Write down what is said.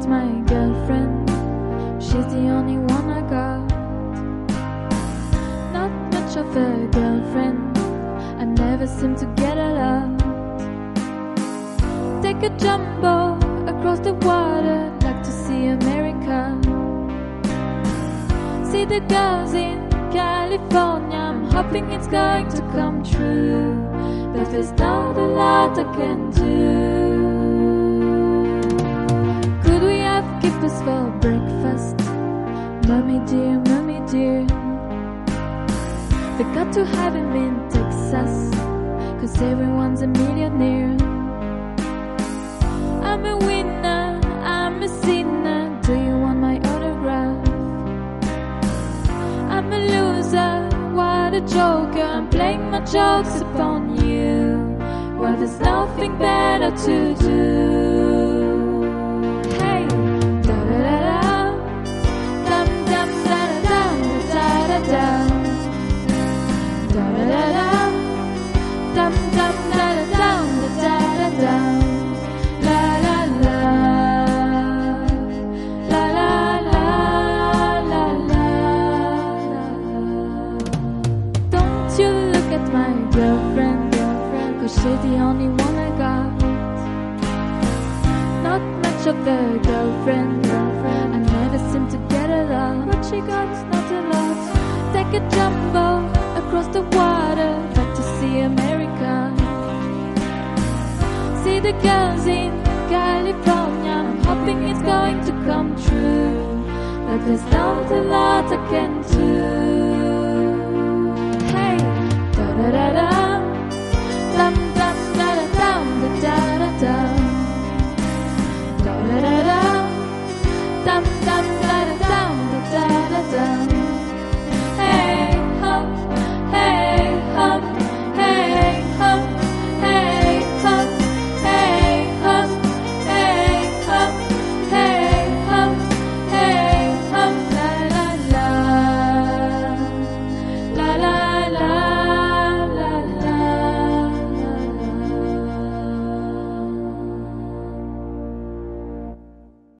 that's my girlfriend. She's the only one I got. Not much of a girlfriend, I never seem to get a lot. Take a jumbo across the water, like to see America. See the girls in California, I'm hoping it's going to come true, but there's not a lot I can do. Could we have kippers for breakfast? Mommy dear, they got to have him in Texas, 'cause everyone's a millionaire. I'm a winner, I'm a sinner, do you want my autograph? I'm a loser, what a joker, I'm playing my jokes upon you. Well, there's nothing better to do. Hey, da da da da, dum dum da da da da da da da da da, dum dum da da da da da da. My girlfriend, 'cause she's the only one I got. Not much of a girlfriend, I never seem to get a lot. What she got's not a lot. Take a jumbo across the water, back to see America. See the girls in California, I'm hoping it's going to come true, but there's not a lot I can do.